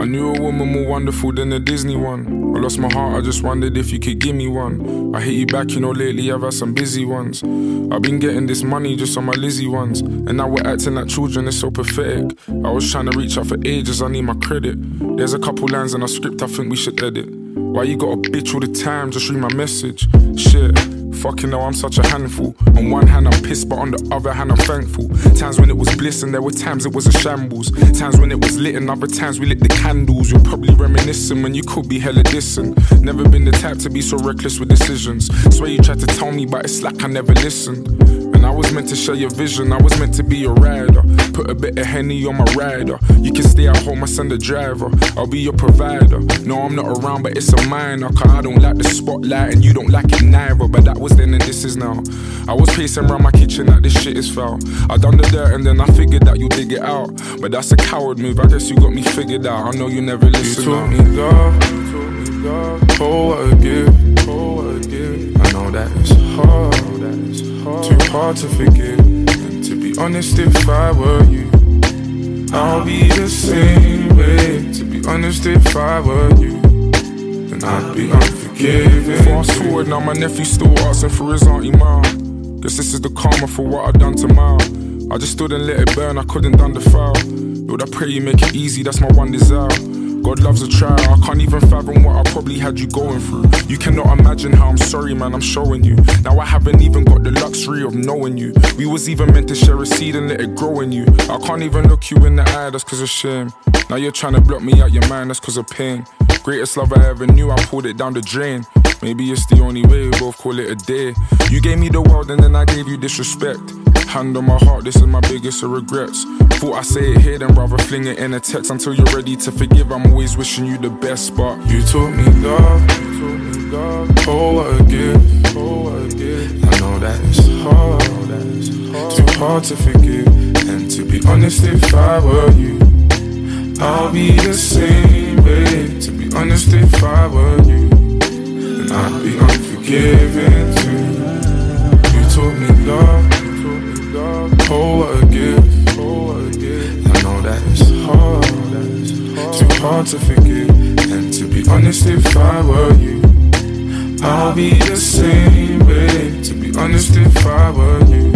I knew a woman more wonderful than a Disney one. I lost my heart, I just wondered if you could give me one. I hit you back, you know lately I've had some busy ones. I've been getting this money just on my Lizzie ones, and now we're acting like children, it's so pathetic. I was trying to reach out for ages, I need my credit. There's a couple lines in our script I think we should edit. Why you got a bitch all the time, just read my message. Shit, fucking hell, I'm such a handful. On one hand I'm pissed, but on the other hand I'm thankful. Times when it was bliss and there were times it was a shambles. Times when it was lit and other times we lit the candles. You're probably reminiscing when you could be hella dissing. Never been the type to be so reckless with decisions. Swear you tried to tell me, but it's like I never listened. And I was meant to share your vision, I was meant to be your rider. Put a bit of Henny on my rider. You can stay at home, I send a driver. I'll be your provider. No, I'm not around, but it's a minor. Cause I don't like the spotlight and you don't like it neither. But that was then and this is now. I was pacing around my kitchen like this shit is foul. I done the dirt and then I figured that you dig it out. But that's a coward move, I guess you got me figured out. I know you never listen. You taught me love, oh what a gift. I know that it's hard, too hard to forgive. And to be honest, if I were you, I'll be the same way. To be honest, if I were you, then I'd be unforgiving. Fast forward, now my nephew's still asking for his auntie mom. Guess this is the karma for what I've done to mine. I just stood and let it burn, I couldn't done the foul. Lord, I pray you make it easy, that's my one desire. God loves a trial, I can't even fathom what I probably had you going through. You cannot imagine how I'm sorry man, I'm showing you. Now I haven't even got the luxury of knowing you. We was even meant to share a seed and let it grow in you. I can't even look you in the eye, that's cause of shame. Now you're trying to block me out your mind, that's cause of pain. Greatest love I ever knew, I pulled it down the drain. Maybe it's the only way, we both call it a day. You gave me the world and then I gave you disrespect. Hand on my heart, this is my biggest of regrets. Thought I say it here, then rather fling it in a text. Until you're ready to forgive, I'm always wishing you the best. But you taught me love, oh what a gift. I know that it's hard, too hard to forgive. And to be honest, if I were you, I'll be the same way. To be honest, if I were you, then I'd be unforgiving too. You taught me love, oh what a gift. I know that it's hard, too hard to forgive. And to be honest, if I were you, I'll be the same way. To be honest, if I were you.